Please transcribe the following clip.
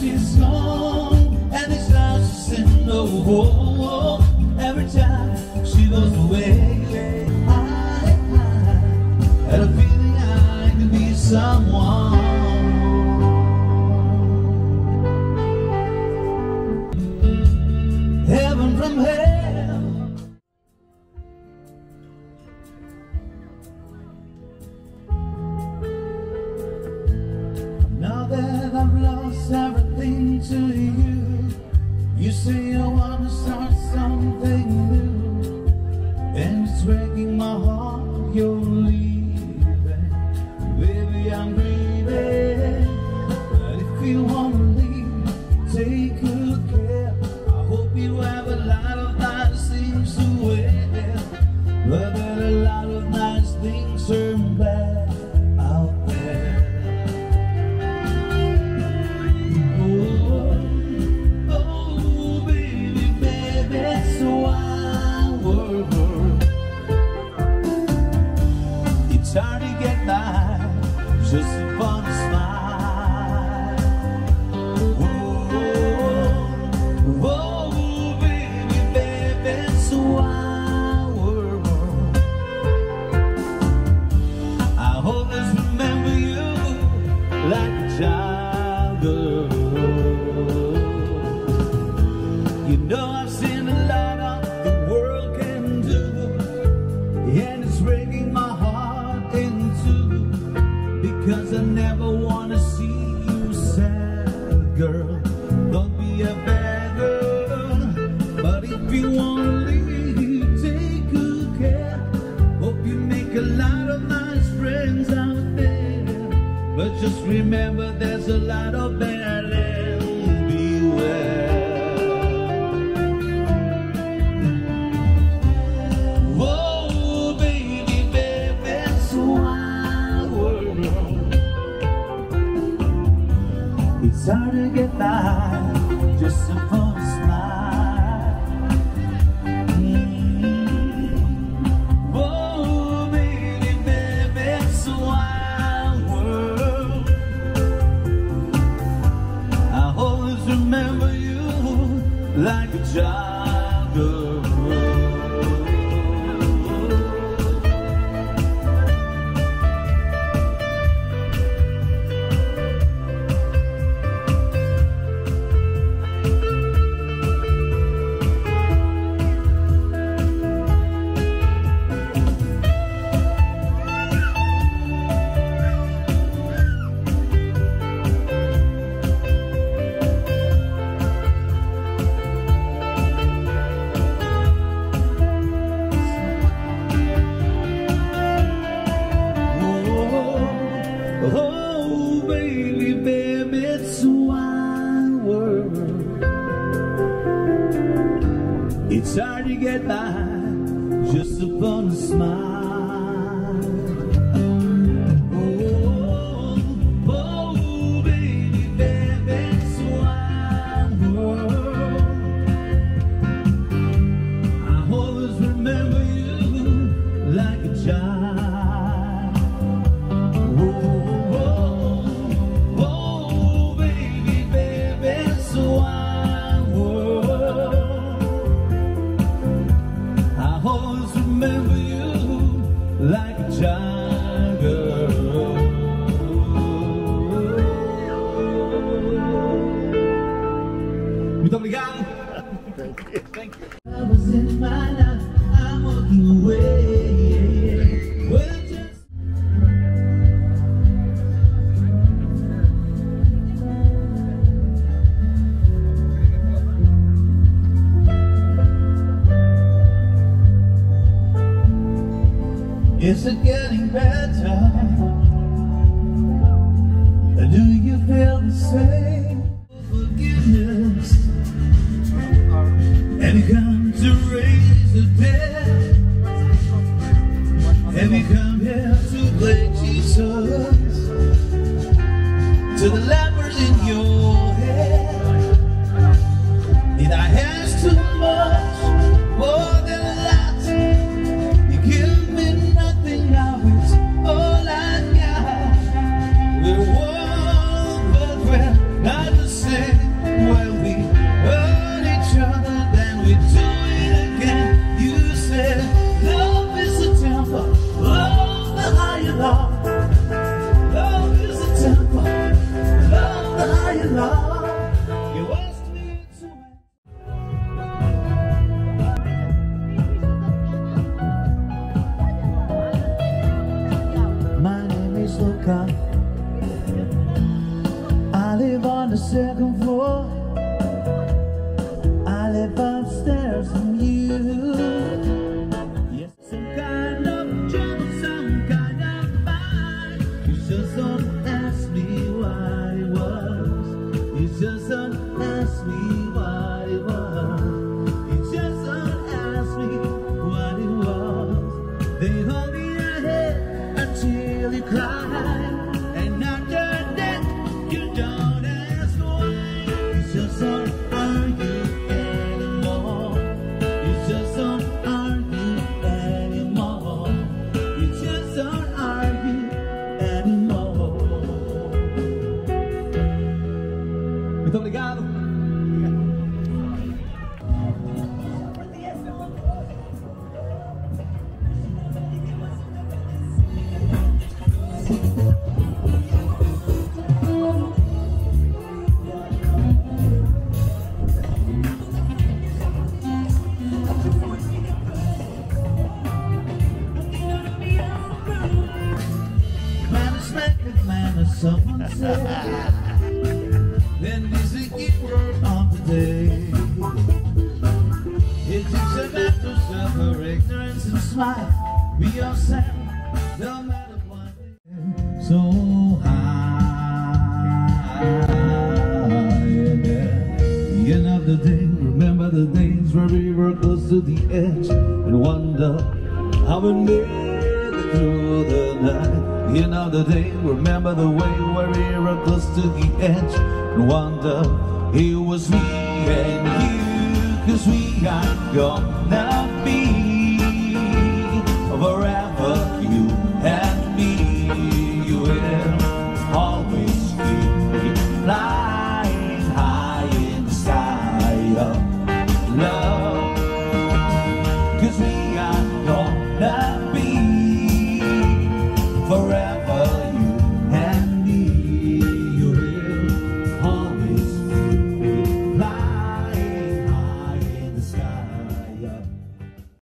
It's long and it's dancing the wall. Every time she goes away, I had a feeling I could be someone. Heaven from hell. Now that I've lost everything to you, you say you want to start something new, and it's breaking my heart. You're leaving, baby. I'm grieving, but if you want to leave, take good care. I hope you have a lot of nice things to wear, but that a lot of nice things turn bad out there. It's hard to get by just upon a smile. Oh, oh, oh, baby, baby, it's a wild world. I always remember you like a child girl. You know I've seen a lot of the world can do, and it's breaking my heart into, because I never want to see you sad, girl. Don't be a bad girl, but if you want to leave, take good care. Hope you make a lot of nice friends out there, but just remember there's a lot of bad and beware. It's hard to get by just upon a smile. Oh, baby, baby, it's a wild world. I always remember you like a child girl. It's hard to get by just upon a smile. Oh, oh, oh, baby, baby, it's a wild world. I always remember you like a child. Oh, oh, oh, baby, baby. Muito obrigado. Thank you. Is it getting better? Do you feel the same? Forgiveness, have you come to raise the dead? Have you come here to play Jesus to the lepers in your head? Did I ask too much? More than a lot, you give me nothing now, it's all I got. We're one, but we're not the same. When we hurt each other, then we do it again. You said love is a temple, love the higher love. Love is a temple, love the higher love. I live on the second floor. I live upstairs from you. Yes, some kind of joke, some kind of fight. You just don't ask me why it was. You just don't ask me why it was. You just don't ask me what it was. They hold me your head until you cry. Muito obrigado. Then this is the word of the day. It is about to suffer ignorance and smile. Be yourself, no matter what. So high, yeah. The end of the day, remember the days where we were close to the edge and wonder how we made it through the night. You know the day, remember the way where we were close to the edge and wonder it was me and you, 'cause we are gonna be forever, you and me. You will always keep flying high in the sky of love.